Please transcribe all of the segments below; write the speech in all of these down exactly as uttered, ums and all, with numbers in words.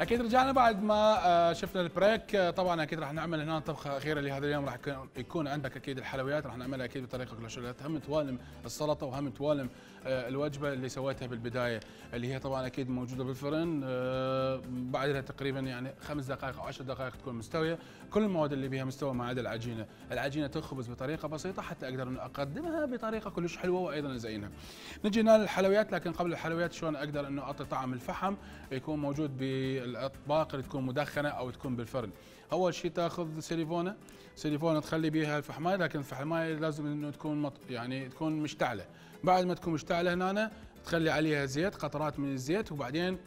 اكيد رجعنا بعد ما شفنا البريك. طبعا اكيد راح نعمل هنا طبخه اخيره لهذا اليوم. راح يكون عندك اكيد الحلويات، راح نعملها اكيد بطريقه كلاشولات. هم توالم السلطه وهم توالم الوجبه اللي سويتها بالبدايه، اللي هي طبعا اكيد موجوده بالفرن. بعدها تقريبا يعني خمس دقائق او عشر دقائق تكون مستويه. كل المواد اللي بها مستوى ما عدا العجينه. العجينه تخبز بطريقه بسيطه حتى اقدر ان اقدمها بطريقه كلش حلوه وايضا ازينها. نجي هنا للحلويات، لكن قبل الحلويات شلون اقدر انه اعطي طعم الفحم يكون موجود بالاطباق اللي تكون مدخنه او تكون بالفرن. اول شيء تاخذ سيليفونه، سيليفونه تخلي بيها الفحمايه، لكن الفحمايه لازم انه تكون مط... يعني تكون مشتعله. بعد ما تكون مشتعله هنا تخلي عليها زيت، قطرات من الزيت، وبعدين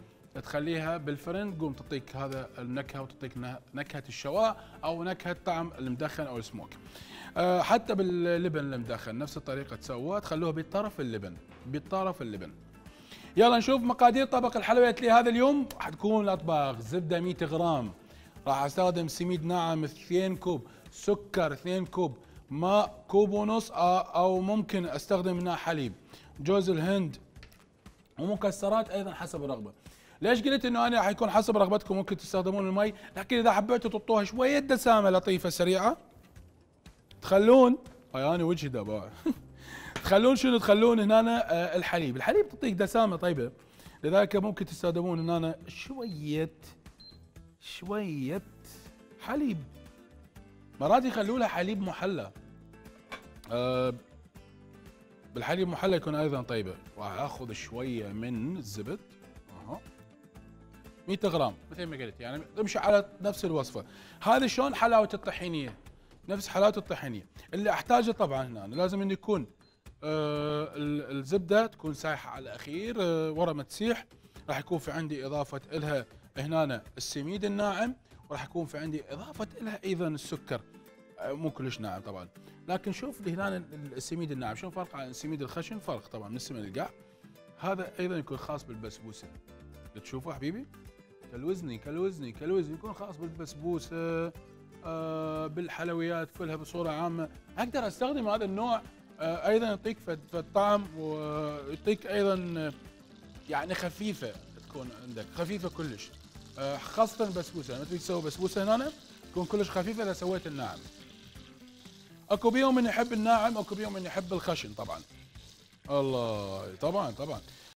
تخليها بالفرن تقوم تعطيك هذا النكهه وتعطيك نكهه الشواء او نكهه طعم المدخن او السموك. أه حتى باللبن المدخن نفس الطريقه تسووها، تخلوها بالطرف اللبن، بالطرف اللبن. يلا نشوف مقادير طبق الحلويات لهذا اليوم. راح تكون الاطباق زبده مئة غرام، راح استخدم سميد ناعم اثنين كوب، سكر اثنين كوب، ماء كوب ونص او ممكن استخدم هنا حليب، جوز الهند، ومكسرات ايضا حسب الرغبه. ليش قلت انه انا راح يكون حسب رغبتكم، ممكن تستخدمون المي، لكن اذا حبيتوا تعطوها شويه دسامه لطيفه سريعه تخلون اي انا وجهي دابا تخلون شنو، تخلون هنا الحليب، الحليب تعطيك دسامه طيبه، لذلك ممكن تستخدمون هنا شويه شويه حليب. مرات يخلوا لها حليب محلى، أه بالحليب محلى يكون ايضا طيبه. راح اخذ شويه من الزبد مئة غرام مثل ما قلت، يعني امشي على نفس الوصفه. هذا شلون حلاوه الطحينيه، نفس حلاوه الطحينيه. اللي احتاجه طبعا هنا لازم انه يكون آه الزبده تكون سايحه على الاخير، آه ورا ما تسيح. راح يكون في عندي اضافه لها هنا السميد الناعم، وراح يكون في عندي اضافه لها ايضا السكر، آه مو كلش ناعم طبعا، لكن شوف هنا السميد الناعم شلون فرق عن السميد الخشن، فرق طبعا من السمن القاع. هذا ايضا يكون خاص بالبسبوسه، تشوفوا حبيبي كالوزني كالوزني كالوزني يكون خاص بالبسبوسه، آه بالحلويات كلها بصوره عامه. اقدر استخدم هذا النوع، آه ايضا يعطيك فالطعم ويعطيك ايضا يعني خفيفه، تكون عندك خفيفه كلش، آه خاصه البسبوسه. لما تريد تسوي بسبوسه هنا تكون كلش خفيفه اذا سويت الناعم. اكو بيهم من يحب الناعم، اكو بيهم من يحب الخشن طبعا. الله طبعا طبعا.